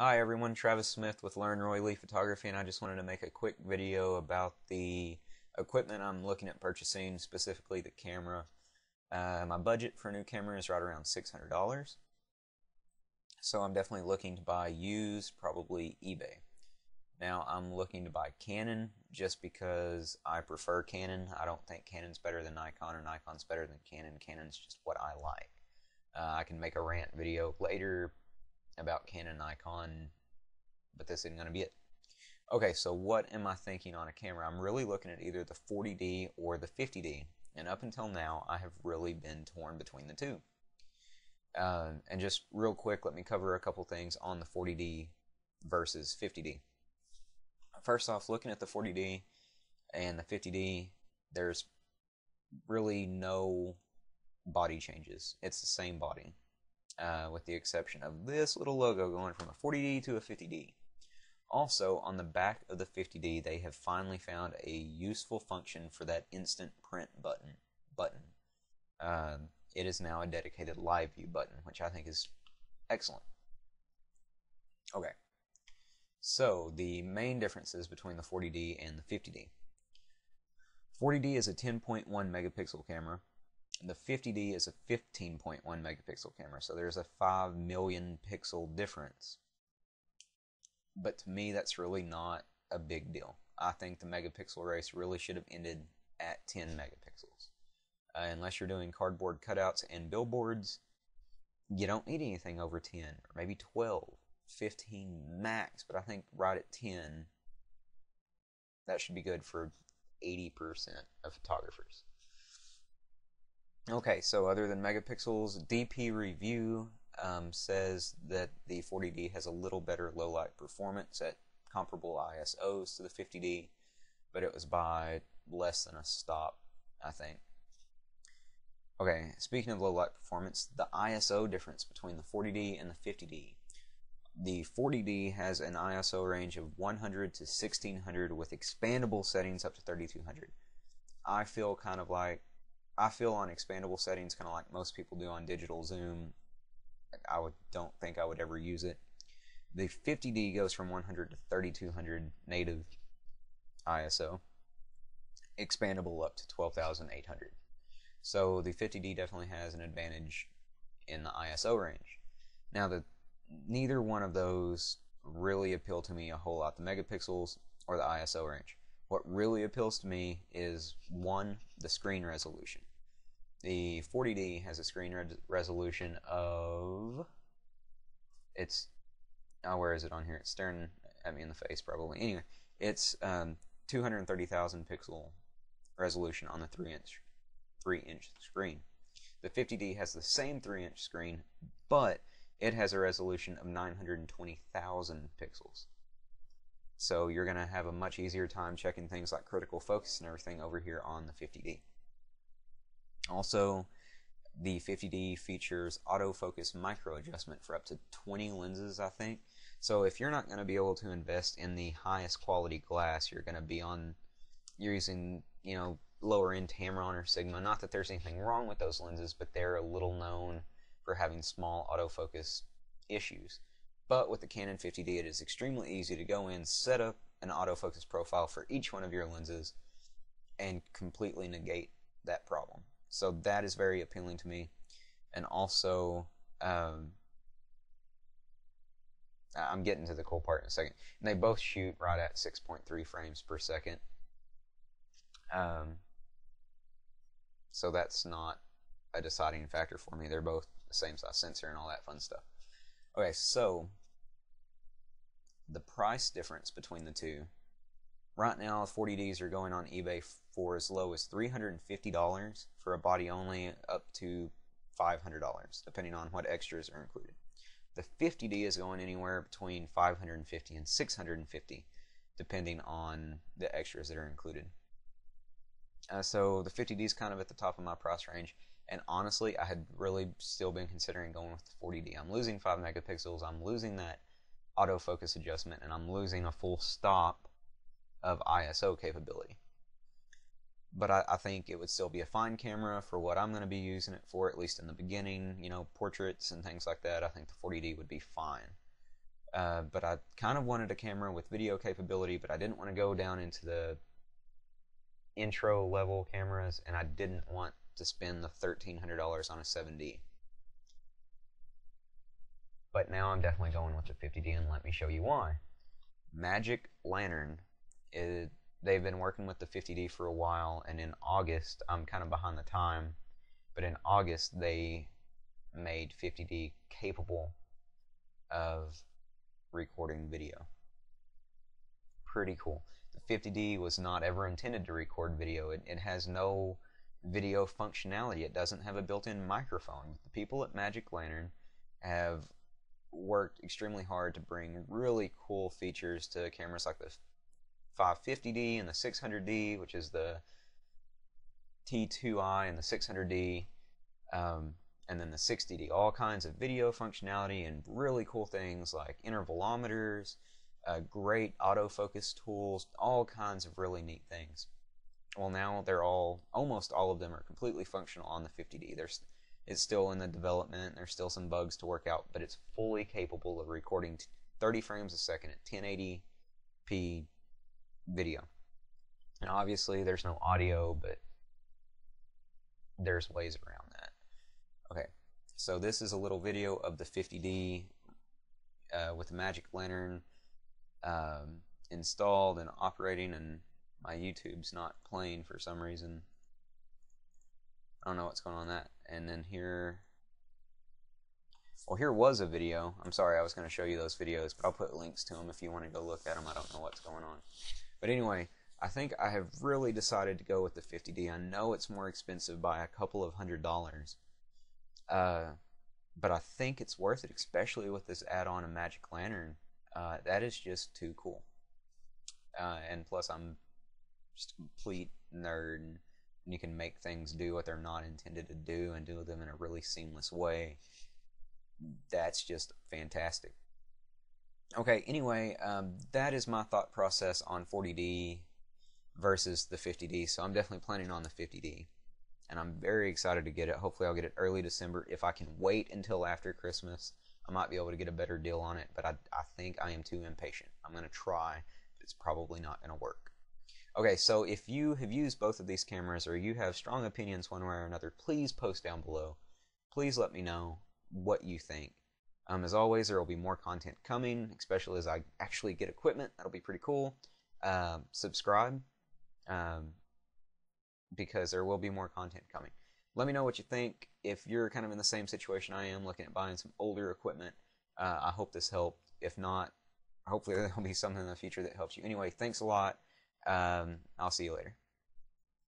Hi everyone, Travis Smith with Learn Roy Lee Photography, and I just wanted to make a quick video about the equipment I'm looking at purchasing, specifically the camera. My budget for a new camera is right around $600, so I'm definitely looking to buy used, probably eBay. Now I'm looking to buy Canon just because I prefer Canon. I don't think Canon's better than Nikon or Nikon's better than Canon. Canon's just what I like. I can make a rant video later about Canon, Nikon, but this isn't going to be it. Okay, so what am I thinking on a camera? I'm really looking at either the 40D or the 50D, and up until now I have really been torn between the two. And just real quick, let me cover a couple things on the 40D versus 50D. First off, looking at the 40D and the 50D, there's really no body changes. It's the same body. With the exception of this little logo going from a 40D to a 50D. Also, on the back of the 50D, they have finally found a useful function for that instant print button. It is now a dedicated live view button, which I think is excellent. Okay, so the main differences between the 40D and the 50D. 40D is a 10.1 megapixel camera. The 50D is a 15.1 megapixel camera, so there's a 5 million pixel difference. But to me, that's really not a big deal. I think the megapixel race really should have ended at 10 megapixels. Unless you're doing cardboard cutouts and billboards, you don't need anything over 10, or maybe 12, 15 max, but I think right at 10, that should be good for 80% of photographers. Okay, so other than megapixels, DP Review says that the 40D has a little better low-light performance at comparable ISOs to the 50D, but it was by less than a stop, I think. Okay, speaking of low-light performance, the ISO difference between the 40D and the 50D. The 40D has an ISO range of 100 to 1600 with expandable settings up to 3200. I feel on expandable settings, kind of like most people do on digital zoom, don't think I would ever use it. The 50D goes from 100 to 3200 native ISO, expandable up to 12,800. So the 50D definitely has an advantage in the ISO range. Now, neither one of those really appeal to me a whole lot, the megapixels or the ISO range. What really appeals to me is, one, the screen resolution. The 40D has a screen resolution of, where is it on here? It's staring at me in the face probably. Anyway, it's 230,000 pixel resolution on the 3-inch screen. The 50D has the same 3-inch screen, but it has a resolution of 920,000 pixels. So you're going to have a much easier time checking things like critical focus and everything over here on the 50D. Also, the 50D features autofocus micro adjustment for up to 20 lenses, I think. So if you're not going to be able to invest in the highest quality glass, you're going to be using, you know, lower end Tamron or Sigma. Not that there's anything wrong with those lenses, but they're a little known for having small autofocus issues. But with the Canon 50D, it is extremely easy to go in, set up an autofocus profile for each one of your lenses, and completely negate that problem. So that is very appealing to me. And also, I'm getting to the cool part in a second. And they both shoot right at 6.3 frames per second. So that's not a deciding factor for me. They're both the same size sensor and all that fun stuff. Okay, so the price difference between the two. Right now, 40Ds are going on eBay for as low as $350 for a body only, up to $500, depending on what extras are included. The 50D is going anywhere between $550 and $650, depending on the extras that are included. So the 50D is kind of at the top of my price range. And honestly, I had really still been considering going with the 40D. I'm losing 5 megapixels, I'm losing that autofocus adjustment, and I'm losing a full stop of ISO capability. But I think it would still be a fine camera for what I'm going to be using it for, at least in the beginning, you know, portraits and things like that. I think the 40D would be fine. but I kind of wanted a camera with video capability, but I didn't want to go down into the intro level cameras, and I didn't want to spend the $1,300 on a 7D. But now I'm definitely going with the 50D, and let me show you why. Magic Lantern, they've been working with the 50D for a while, and in August, I'm kind of behind the time, but in August they made 50D capable of recording video. Pretty cool. The 50D was not ever intended to record video. It has no video functionality. It doesn't have a built-in microphone. The people at Magic Lantern have worked extremely hard to bring really cool features to cameras like the 550D and the 600D, which is the T2i and the 600D, and then the 60D. All kinds of video functionality and really cool things like intervalometers, great autofocus tools, all kinds of really neat things. Well, now they're almost all of them are completely functional on the 50D. It's still in the development, there's still some bugs to work out, but it's fully capable of recording 30 frames a second at 1080p video. And obviously there's no audio, but there's ways around that. Okay, so this is a little video of the 50D with the Magic Lantern installed and operating, and my YouTube's not playing for some reason. I don't know what's going on with that. And then here, well, here was a video. I'm sorry, I was going to show you those videos, but I'll put links to them if you want to go look at them. I don't know what's going on. But anyway, I think I have really decided to go with the 50D. I know it's more expensive by a couple of $100s, but I think it's worth it, especially with this add-on of Magic Lantern. That is just too cool. And plus, I'm just a complete nerd, and you can make things do what they're not intended to do and do them in a really seamless way. That's just fantastic. Okay, anyway, that is my thought process on 40D versus the 50D, so I'm definitely planning on the 50D. And I'm very excited to get it. Hopefully I'll get it early December. If I can wait until after Christmas, I might be able to get a better deal on it, but I think I am too impatient. I'm going to try, but it's probably not going to work. Okay, so if you have used both of these cameras or you have strong opinions one way or another, please post down below. Please let me know what you think. As always, there will be more content coming, especially as I actually get equipment. That'll be pretty cool. Subscribe, because there will be more content coming. Let me know what you think. If you're kind of in the same situation I am, looking at buying some older equipment, I hope this helped. If not, hopefully there will be something in the future that helps you. Anyway, thanks a lot. I'll see you later.